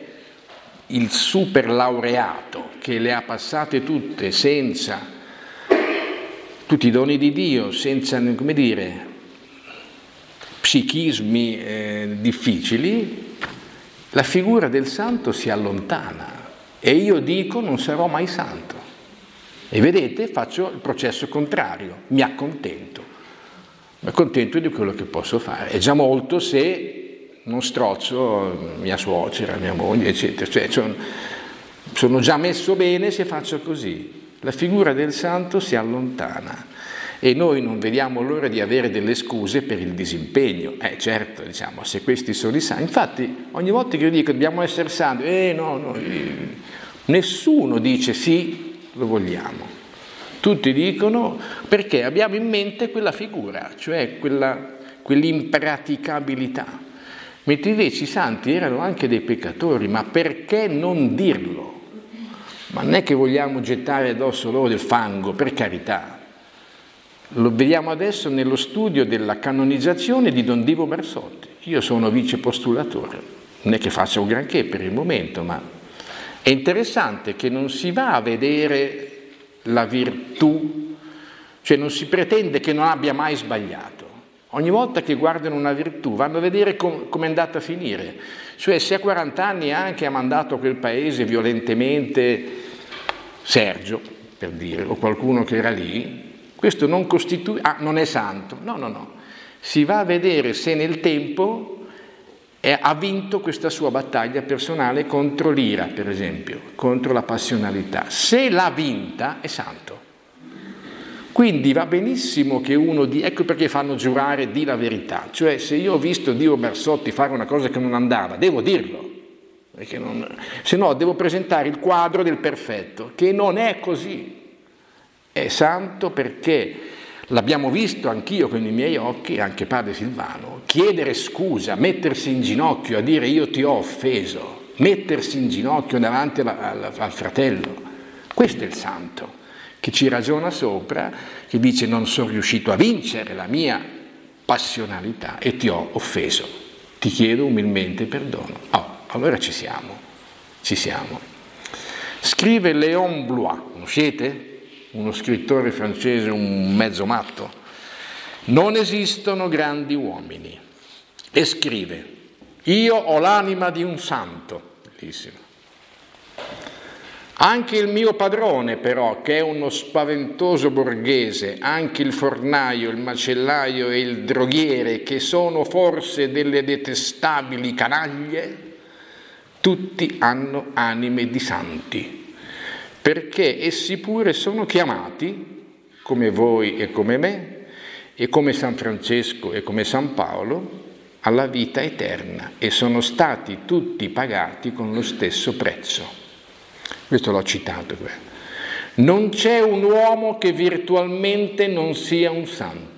il super laureato che le ha passate tutte senza tutti i doni di Dio, senza, come dire, psichismi eh, difficili, la figura del santo si allontana e io dico non sarò mai santo. E vedete, faccio il processo contrario, mi accontento, mi accontento di quello che posso fare. È già molto se non strozzo mia suocera, mia moglie, eccetera. Cioè, sono, sono già messo bene se faccio così. La figura del santo si allontana e noi non vediamo l'ora di avere delle scuse per il disimpegno. Eh certo, diciamo, se questi sono i santi. Infatti ogni volta che io dico dobbiamo essere santi, eh no, no eh, nessuno dice sì, lo vogliamo. Tutti dicono perché abbiamo in mente quella figura, cioè quella, quell'impraticabilità. Mentre invece i santi erano anche dei peccatori, ma perché non dirlo? Ma non è che vogliamo gettare addosso loro del fango, per carità. Lo vediamo adesso nello studio della canonizzazione di Don Divo Barsotti. Io sono vice postulatore, non è che faccio un granché per il momento, ma è interessante che non si va a vedere la virtù, cioè non si pretende che non abbia mai sbagliato. Ogni volta che guardano una virtù vanno a vedere com- com'è andata a finire, cioè se a quaranta anni anche ha mandato quel paese violentemente Sergio, per dire, o qualcuno che era lì, questo non costituisce, ah, non è santo, no no no, si va a vedere se nel tempo è, ha vinto questa sua battaglia personale contro l'ira, per esempio, contro la passionalità. Se l'ha vinta è santo. Quindi va benissimo che uno dica, ecco perché fanno giurare di la verità, cioè se io ho visto Divo Barsotti fare una cosa che non andava, devo dirlo, perché non, se no devo presentare il quadro del perfetto, che non è così. È santo perché l'abbiamo visto anch'io con i miei occhi, anche padre Silvano, chiedere scusa, mettersi in ginocchio a dire io ti ho offeso, mettersi in ginocchio davanti al, al, al fratello. Questo è il santo, che ci ragiona sopra, che dice non sono riuscito a vincere la mia passionalità e ti ho offeso, ti chiedo umilmente perdono. Oh, allora ci siamo, ci siamo. Scrive Léon Blois, conoscete? Uno scrittore francese, un mezzo matto. Non esistono grandi uomini. E scrive: io ho l'anima di un santo. Bellissimo. Anche il mio padrone, però, che è uno spaventoso borghese, anche il fornaio, il macellaio e il droghiere, che sono forse delle detestabili canaglie, tutti hanno anime di santi. Perché essi pure sono chiamati, come voi e come me, e come San Francesco e come San Paolo, alla vita eterna, e sono stati tutti pagati con lo stesso prezzo. Questo l'ho citato. Non c'è un uomo che virtualmente non sia un santo.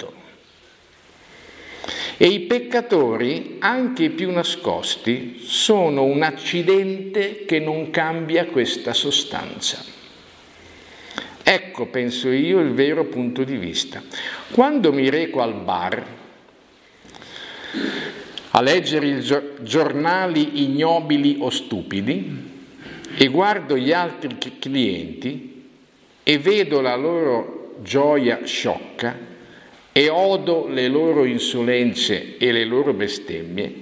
E i peccatori, anche i più nascosti, sono un accidente che non cambia questa sostanza. Ecco, penso io, il vero punto di vista. Quando mi reco al bar a leggere i giornali ignobili o stupidi e guardo gli altri clienti e vedo la loro gioia sciocca, e odo le loro insolenze e le loro bestemmie,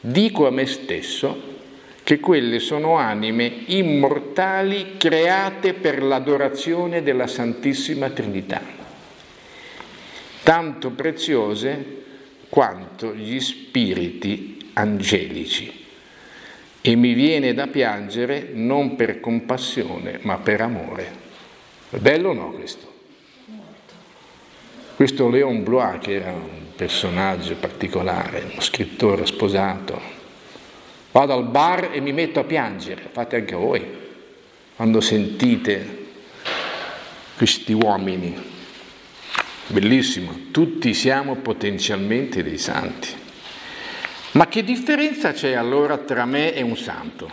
dico a me stesso che quelle sono anime immortali create per l'adorazione della Santissima Trinità, tanto preziose quanto gli spiriti angelici. E mi viene da piangere non per compassione, ma per amore. È bello o no questo? Questo Léon Blois, che era un personaggio particolare, uno scrittore sposato, vado al bar e mi metto a piangere, fate anche voi, quando sentite questi uomini. Bellissimo, tutti siamo potenzialmente dei santi. Ma che differenza c'è allora tra me e un santo?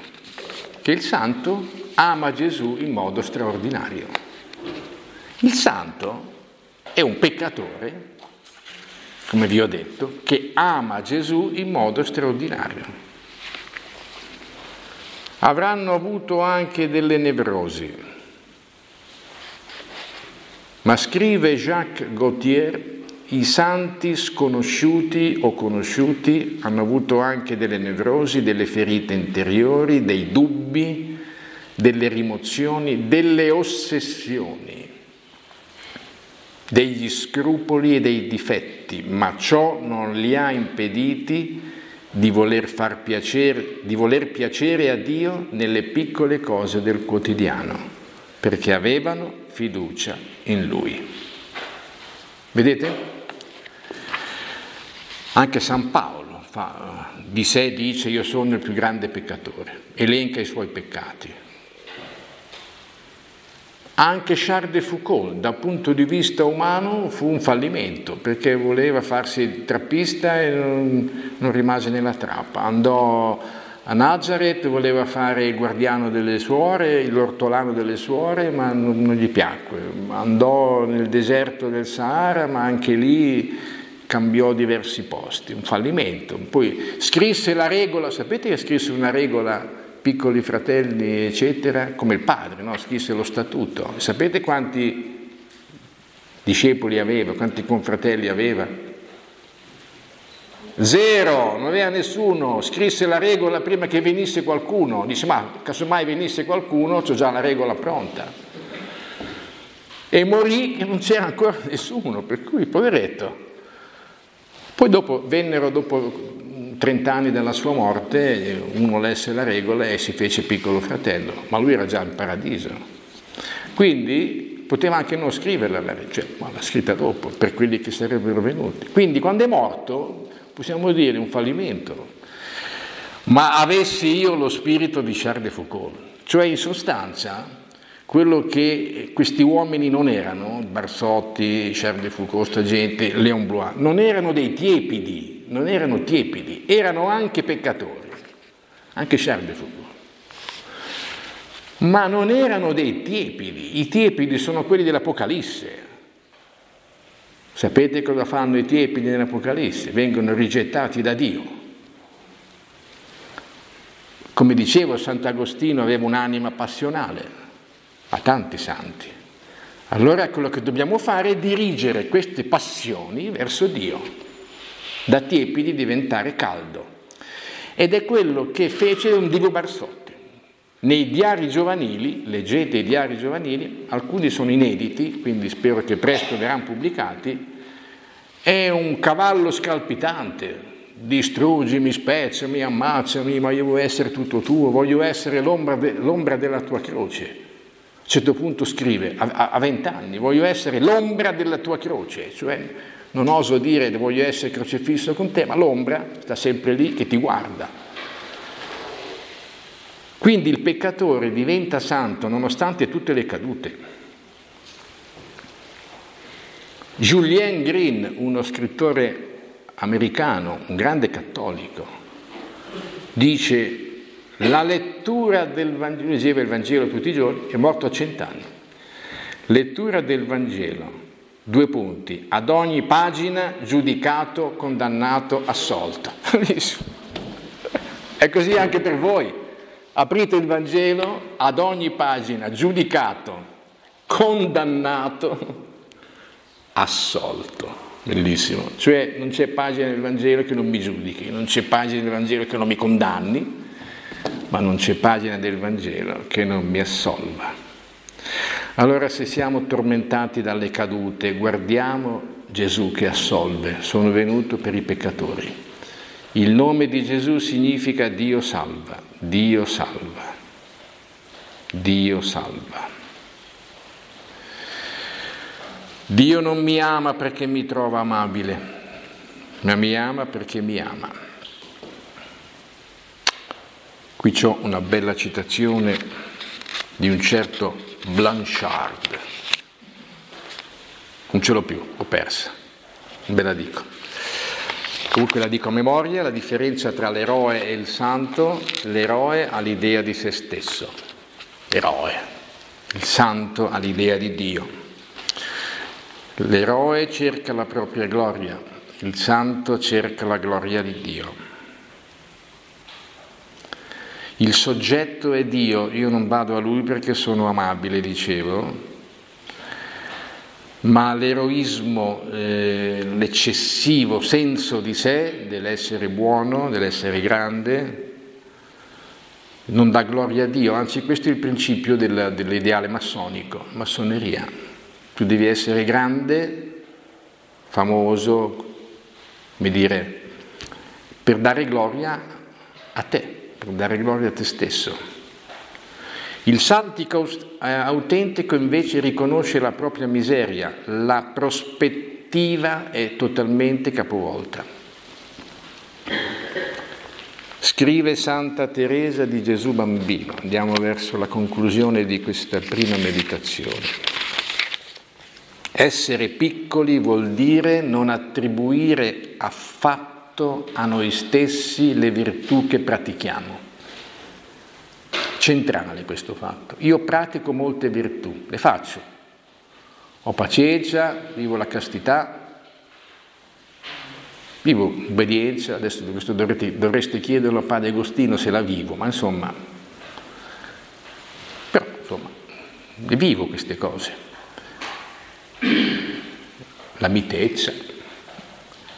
Che il santo ama Gesù in modo straordinario. Il santo è un peccatore, come vi ho detto, che ama Gesù in modo straordinario. Avranno avuto anche delle nevrosi. Ma scrive Jacques Gautier, i santi sconosciuti o conosciuti hanno avuto anche delle nevrosi, delle ferite interiori, dei dubbi, delle rimozioni, delle ossessioni, degli scrupoli e dei difetti, ma ciò non li ha impediti di voler far piacere, di voler piacere a Dio nelle piccole cose del quotidiano, perché avevano fiducia in Lui. Vedete? Anche San Paolo fa, di sé dice: io sono il più grande peccatore, elenca i suoi peccati. Anche Charles de Foucault, dal punto di vista umano, fu un fallimento, perché voleva farsi trappista e non, non rimase nella trappa. Andò a Nazareth, voleva fare il guardiano delle suore, l'ortolano delle suore, ma non, non gli piacque. Andò nel deserto del Sahara, ma anche lì cambiò diversi posti, un fallimento. Poi scrisse la regola, sapete che scrisse una regola... Piccoli fratelli, eccetera, come il padre, no? Scrisse lo statuto. Sapete quanti discepoli aveva, quanti confratelli aveva? Zero, non aveva nessuno. Scrisse la regola prima che venisse qualcuno. Dice: ma casomai venisse qualcuno, c'ho già la regola pronta. E morì e non c'era ancora nessuno, per cui poveretto. Poi dopo vennero dopo trent'anni dalla sua morte, uno lesse la regola e si fece piccolo fratello, ma lui era già in paradiso. Quindi poteva anche non scriverla, cioè, ma l'ha scritta dopo, per quelli che sarebbero venuti. Quindi quando è morto, possiamo dire, un fallimento. Ma avessi io lo spirito di Charles de Foucault, cioè in sostanza quello che questi uomini non erano, Barsotti, Charles de Foucault, sta gente, Léon Blois, non erano dei tiepidi, non erano tiepidi, erano anche peccatori, anche Charles de Foucault, ma non erano dei tiepidi. I tiepidi sono quelli dell'Apocalisse. Sapete cosa fanno i tiepidi nell'Apocalisse? Vengono rigettati da Dio. Come dicevo, Sant'Agostino aveva un'anima passionale, a tanti santi. Allora quello che dobbiamo fare è dirigere queste passioni verso Dio, da tiepidi diventare caldo. Ed è quello che fece Don Divo Barsotti. Nei diari giovanili, leggete i diari giovanili, alcuni sono inediti, quindi spero che presto verranno pubblicati, è un cavallo scalpitante: distruggimi, spezzami, ammazzami, ma io voglio essere tutto tuo, voglio essere l'ombra de- l'ombra della tua croce. A un certo punto scrive, a vent'anni, voglio essere l'ombra della tua croce, cioè non oso dire voglio essere crocifisso con te, ma l'ombra sta sempre lì che ti guarda. Quindi il peccatore diventa santo nonostante tutte le cadute. Julien Green, uno scrittore americano, un grande cattolico, dice: la lettura del Vangelo, diceva il Vangelo tutti i giorni, è morto a cent'anni. Lettura del Vangelo, due punti, ad ogni pagina giudicato, condannato, assolto. È così anche per voi. Aprite il Vangelo, ad ogni pagina giudicato, condannato, assolto. Bellissimo. Cioè non c'è pagina del Vangelo che non mi giudichi, non c'è pagina del Vangelo che non mi condanni, ma non c'è pagina del Vangelo che non mi assolva. Allora, se siamo tormentati dalle cadute, guardiamo Gesù che assolve: sono venuto per i peccatori. Il nome di Gesù significa Dio salva, Dio salva, Dio salva. Dio non mi ama perché mi trova amabile, ma mi ama perché mi ama. Qui c'ho una bella citazione di un certo Blanchard, non ce l'ho più, l'ho persa, non ve la dico. Comunque la dico a memoria: la differenza tra l'eroe e il santo, l'eroe ha l'idea di se stesso, eroe, il santo ha l'idea di Dio. L'eroe cerca la propria gloria, il santo cerca la gloria di Dio. Il soggetto è Dio, io non vado a lui perché sono amabile, dicevo, ma l'eroismo, eh, l'eccessivo senso di sé, dell'essere buono, dell'essere grande, non dà gloria a Dio, anzi questo è il principio del, dell'ideale massonico, massoneria. Tu devi essere grande, famoso, come dire, per dare gloria a te, per dare gloria a te stesso. Il santico autentico invece riconosce la propria miseria, la prospettiva effettiva e totalmente capovolta. Scrive Santa Teresa di Gesù Bambino. Andiamo verso la conclusione di questa prima meditazione. Essere piccoli vuol dire non attribuire affatto a noi stessi le virtù che pratichiamo. Centrale questo fatto. Io pratico molte virtù, le faccio. Ho pazienza, vivo la castità, vivo obbedienza. Adesso questo dovrete, dovreste chiederlo a padre Agostino se la vivo, ma insomma, però insomma, le vivo queste cose. La mitezza,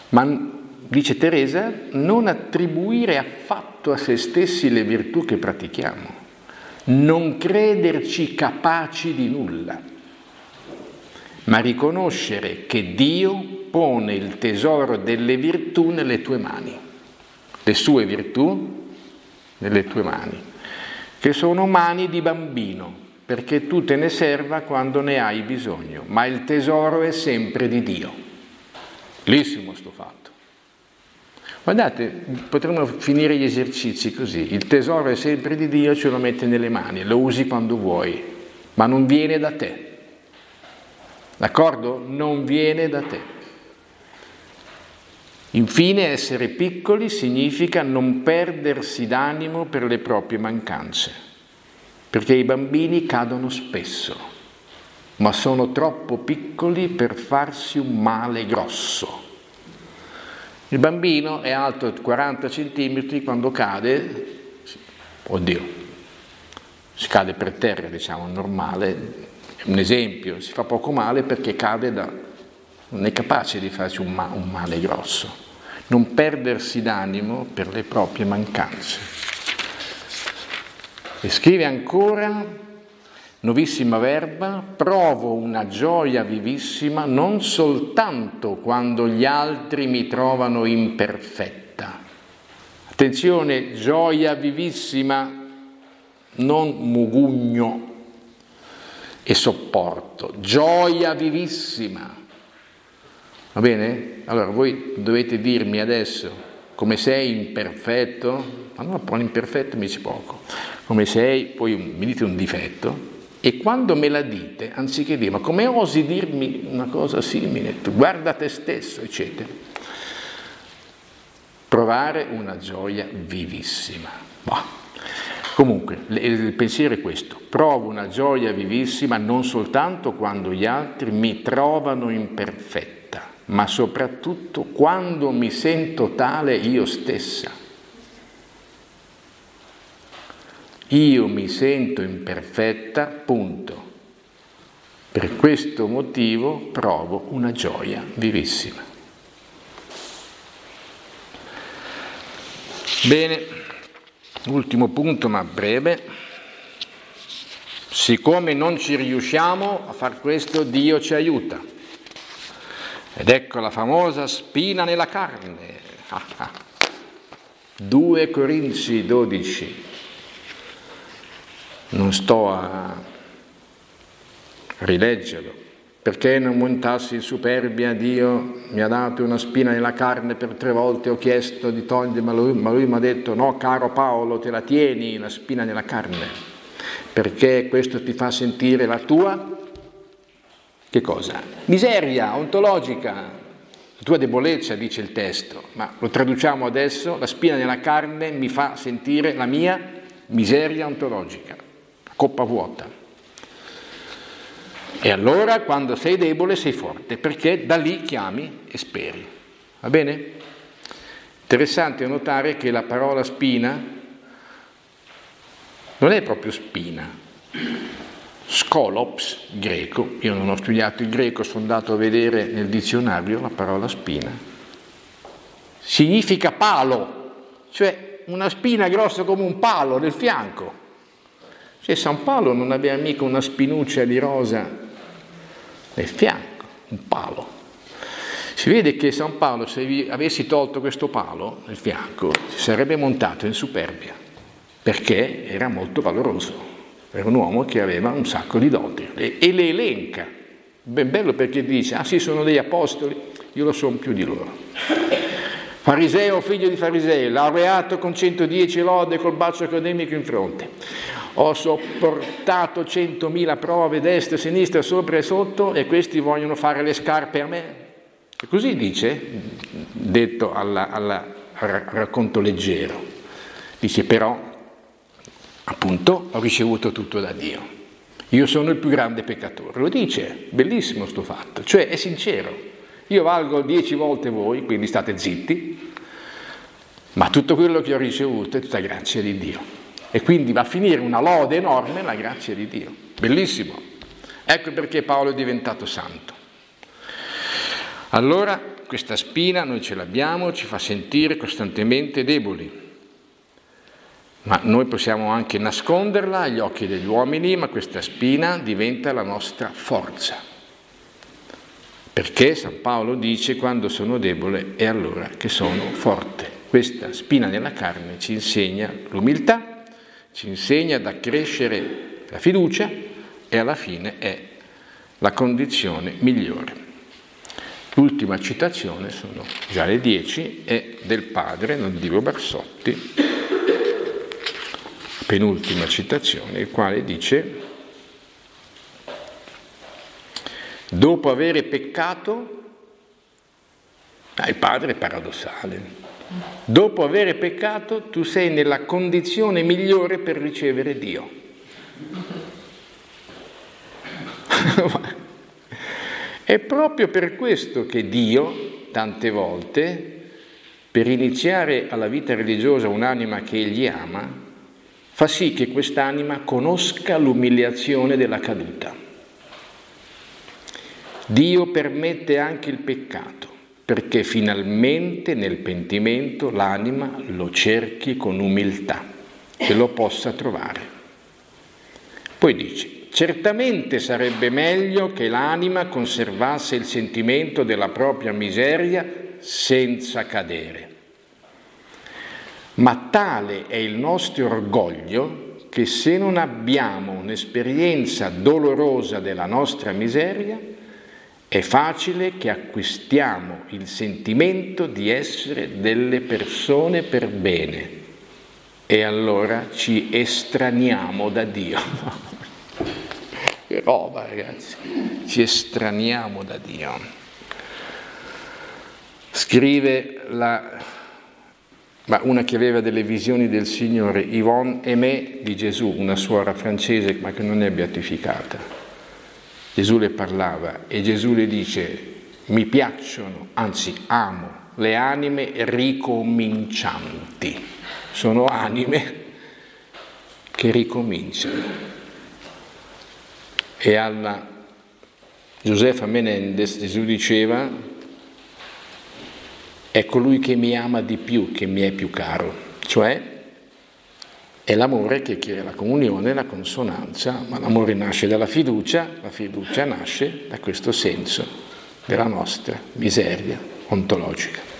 ma dice Teresa, non attribuire affatto a se stessi le virtù che pratichiamo, non crederci capaci di nulla, ma riconoscere che Dio pone il tesoro delle virtù nelle tue mani, le sue virtù nelle tue mani, che sono mani di bambino, perché tu te ne serva quando ne hai bisogno, ma il tesoro è sempre di Dio. Bellissimo sto fatto. Guardate, potremmo finire gli esercizi così. Il tesoro è sempre di Dio, ce lo mette nelle mani, lo usi quando vuoi, ma non viene da te. D'accordo? Non viene da te. Infine, essere piccoli significa non perdersi d'animo per le proprie mancanze. Perché i bambini cadono spesso, ma sono troppo piccoli per farsi un male grosso. Il bambino è alto quaranta centimetri, quando cade, oddio, si cade per terra, diciamo, normale, è un esempio, si fa poco male perché cade da... non è capace di farsi un, ma- un male grosso. Non perdersi d'animo per le proprie mancanze. E scrive ancora, novissima verba, provo una gioia vivissima non soltanto quando gli altri mi trovano imperfetta. Attenzione, gioia vivissima, non mugugno e sopporto, gioia vivissima. Va bene? Allora voi dovete dirmi adesso come sei imperfetto, allora poi l'imperfetto mi dice poco. Come sei, poi mi dite un difetto, e quando me la dite, anziché dire, ma come osi dirmi una cosa simile, tu guarda te stesso, eccetera. Provare una gioia vivissima. Boh. Comunque, il pensiero è questo. Provo una gioia vivissima non soltanto quando gli altri mi trovano imperfetta, ma soprattutto quando mi sento tale io stessa. Io mi sento imperfetta, punto. Per questo motivo provo una gioia vivissima. Bene, ultimo punto, ma breve. Siccome non ci riusciamo a far questo, Dio ci aiuta. Ed ecco la famosa spina nella carne. due Corinzi dodici. Non sto a rileggerlo, perché non montassi in superbia, Dio mi ha dato una spina nella carne per tre volte, ho chiesto di togliermela, ma lui, ma lui mi ha detto no caro Paolo, te la tieni la spina nella carne, perché questo ti fa sentire la tua, che cosa? Miseria ontologica, la tua debolezza, dice il testo, ma lo traduciamo adesso, la spina nella carne mi fa sentire la mia miseria ontologica. Coppa vuota. E allora quando sei debole sei forte, perché da lì chiami e speri. Va bene? Interessante notare che la parola spina non è proprio spina. Scolops, greco, io non ho studiato il greco, sono andato a vedere nel dizionario la parola spina. Significa palo, cioè una spina grossa come un palo nel fianco. Cioè San Paolo non aveva mica una spinuccia di rosa nel fianco, un palo. Si vede che San Paolo, se vi avessi tolto questo palo nel fianco, si sarebbe montato in superbia, perché era molto valoroso. Era un uomo che aveva un sacco di doti e le elenca. Ben bello, perché dice: ah sì, sono degli apostoli, io lo sono più di loro. Fariseo, figlio di farisei, laureato con centodieci lode, col bacio accademico in fronte. Ho sopportato centomila prove, destra, sinistra, sopra e sotto, e questi vogliono fare le scarpe a me. E così dice, detto alla, alla racconto leggero. Dice: però, appunto, ho ricevuto tutto da Dio. Io sono il più grande peccatore. Lo dice, bellissimo sto fatto, cioè è sincero. Io valgo dieci volte voi, quindi state zitti, ma tutto quello che ho ricevuto è tutta grazia di Dio. E quindi va a finire una lode enorme la grazia di Dio. Bellissimo. Ecco perché Paolo è diventato santo. Allora, questa spina noi ce l'abbiamo, ci fa sentire costantemente deboli. Ma noi possiamo anche nasconderla agli occhi degli uomini, ma questa spina diventa la nostra forza. Perché San Paolo dice: quando sono debole è allora che sono forte. Questa spina nella carne ci insegna l'umiltà, ci insegna ad accrescere la fiducia, e alla fine è la condizione migliore. L'ultima citazione, sono già le dieci, è del padre Don Divo Barsotti, penultima citazione, il quale dice: dopo avere peccato, ah, il padre è paradossale, dopo avere peccato tu sei nella condizione migliore per ricevere Dio. È proprio per questo che Dio, tante volte, per iniziare alla vita religiosa un'anima che egli ama, fa sì che quest'anima conosca l'umiliazione della caduta. Dio permette anche il peccato, perché finalmente nel pentimento l'anima lo cerchi con umiltà e lo possa trovare. Poi dice: certamente sarebbe meglio che l'anima conservasse il sentimento della propria miseria senza cadere. Ma tale è il nostro orgoglio che se non abbiamo un'esperienza dolorosa della nostra miseria, è facile che acquistiamo il sentimento di essere delle persone per bene, e allora ci estraniamo da Dio. Che roba, ragazzi! Ci estraniamo da Dio. Scrive la... ma una che aveva delle visioni del Signore, Yvonne Aimé di Gesù, una suora francese, ma che non è beatificata. Gesù le parlava e Gesù le dice: mi piacciono, anzi amo, le anime ricomincianti. Sono anime che ricominciano. E alla Giuseppa Menendez Gesù diceva: è colui che mi ama di più, che mi è più caro, cioè è l'amore che chiede la comunione, la consonanza, ma l'amore nasce dalla fiducia, la fiducia nasce da questo senso della nostra miseria ontologica.